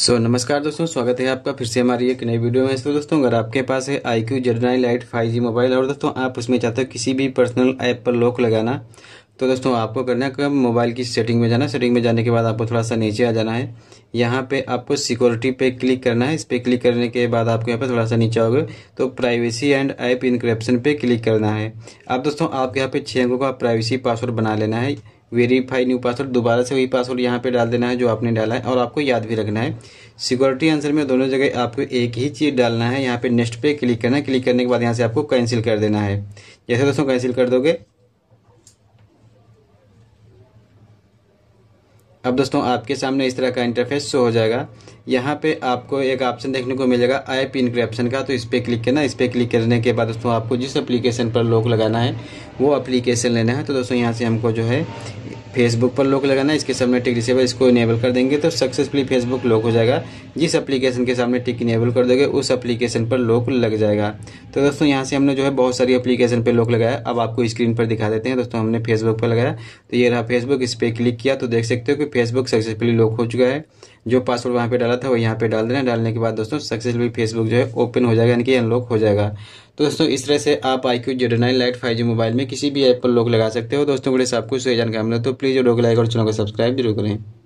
सो नमस्कार दोस्तों, स्वागत है आपका फिर से हमारी एक नई वीडियो में। तो दोस्तों, अगर आपके पास है iQOO Z9 Lite 5G mobile और दोस्तों आप उसमें चाहते हो किसी भी पर्सनल ऐप पर लॉक लगाना, तो दोस्तों आपको करना है कि मोबाइल की सेटिंग में जाना। सेटिंग में जाने के बाद आपको थोड़ा सा नीचे आ जाना है। यहाँ पे आपको सिक्योरिटी पे क्लिक करना है। इस पर क्लिक करने के बाद आपको यहाँ पे थोड़ा सा नीचे आओगे तो प्राइवेसी एंड ऐप इनक्रिप्शन पे क्लिक करना है। अब दोस्तों आपके यहाँ पे 6 अंकों का प्राइवेसी पासवर्ड बना लेना है। वेरीफाई न्यू पासवर्ड, दोबारा से वही पासवर्ड यहाँ पे डाल देना है जो आपने डाला है और आपको याद भी रखना है। सिक्योरिटी आंसर में दोनों जगह आपको एक ही चीज़ डालना है। यहाँ पे नेक्स्ट पे क्लिक करना है। क्लिक करने के बाद यहाँ से आपको कैंसिल कर देना है। जैसे दोस्तों कैंसिल कर दोगे, अब दोस्तों आपके सामने इस तरह का इंटरफेस शो हो जाएगा। यहाँ पे आपको एक ऑप्शन देखने को मिलेगा ऐप इनक्रिप्शन का, तो इस पर क्लिक करना। इस पर क्लिक करने के बाद दोस्तों आपको जिस एप्लीकेशन पर लॉक लगाना है वो एप्लीकेशन लेना है। तो दोस्तों यहाँ से हमको जो है फेसबुक पर लॉक लगाना है। इसके सामने टिक रिसेबल, इसको इनेबल कर देंगे तो सक्सेसफुली फेसबुक लॉक हो जाएगा। जिस एप्लीकेशन के सामने टिक इनेबल कर दोगे उस एप्लीकेशन पर लॉक लग जाएगा। तो दोस्तों यहाँ से हमने जो है बहुत सारी एप्लीकेशन पर लॉक लगाया। अब आपको स्क्रीन पर दिखा देते हैं। दोस्तों हमने फेसबुक पर लगाया तो ये रहा फेसबुक। इस पर क्लिक किया तो देख सकते हो कि फेसबुक सक्सेसफुली लॉक हो चुका है। जो पासवर्ड वहाँ पे डाला था वो यहाँ पे डाल देना है। डालने के बाद दोस्तों सक्सेसफुली फेसबुक जो है ओपन हो जाएगा, यानी कि अनलॉक हो जाएगा। तो दोस्तों इस तरह से आप iQOO Z9 Lite 5G mobile में किसी भी ऐप पर लॉक लगा सकते हो। दोस्तों बड़े साहब कुछ जानकारी मिला तो प्लीज़ वीडियो को लाइक और चैनल को सब्सक्राइब जरूर करें।